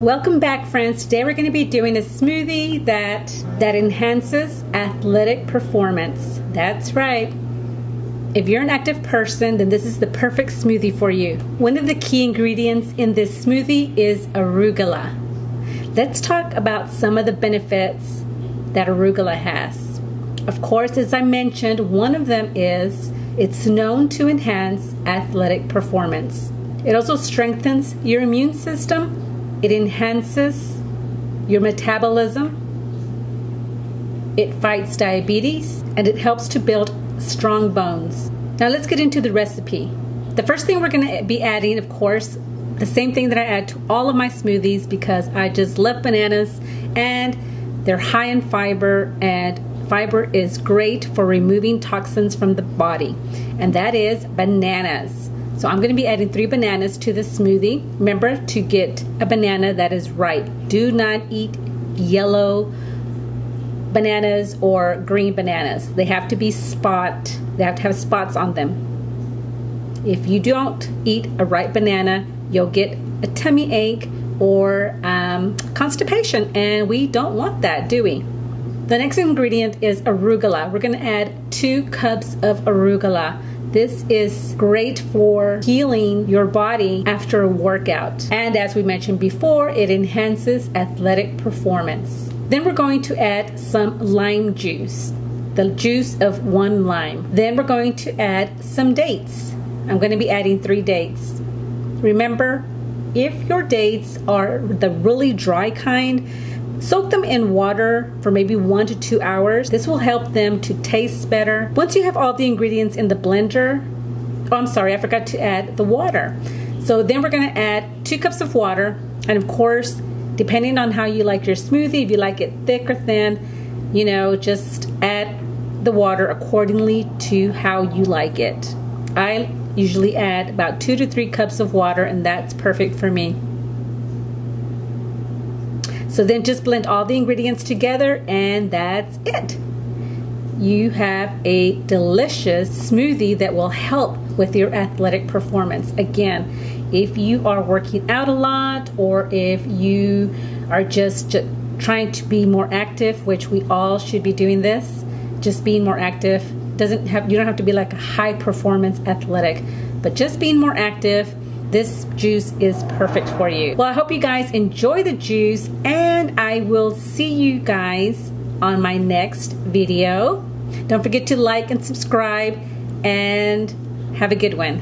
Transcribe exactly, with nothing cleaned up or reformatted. Welcome back, friends. Today we're going to be doing a smoothie that that enhances athletic performance. That's right. If you're an active person, then this is the perfect smoothie for you. One of the key ingredients in this smoothie is arugula. Let's talk about some of the benefits that arugula has. Of course, as I mentioned, one of them is it's known to enhance athletic performance. It also strengthens your immune system. It enhances your metabolism, it fights diabetes, and it helps to build strong bones. Now let's get into the recipe. The first thing we're going to be adding, of course, the same thing that I add to all of my smoothies because I just love bananas and they're high in fiber, and fiber is great for removing toxins from the body, and that is bananas. So I'm going to be adding three bananas to the smoothie. Remember to get a banana that is ripe. Do not eat yellow bananas or green bananas. They have to be spot, they have to have spots on them. If you don't eat a ripe banana, you'll get a tummy ache or um, constipation, and we don't want that, do we? The next ingredient is arugula. We're going to add two cups of arugula. This is great for healing your body after a workout. And as we mentioned before, it enhances athletic performance. Then we're going to add some lime juice, the juice of one lime. Then we're going to add some dates. I'm going to be adding three dates. Remember, if your dates are the really dry kind, soak them in water for maybe one to two hours. This will help them to taste better. Once you have all the ingredients in the blender, oh, I'm sorry, I forgot to add the water. So then we're gonna add two cups of water. And of course, depending on how you like your smoothie, if you like it thick or thin, you know, just add the water accordingly to how you like it. I usually add about two to three cups of water, and that's perfect for me. So then just blend all the ingredients together, and that's it. You have a delicious smoothie that will help with your athletic performance. Again, if you are working out a lot, or if you are just, just trying to be more active, which we all should be doing this, just being more active, doesn't have, you don't have to be like a high performance athletic, but just being more active, this juice is perfect for you. Well, I hope you guys enjoy the juice, and I will see you guys on my next video. Don't forget to like and subscribe, and have a good one.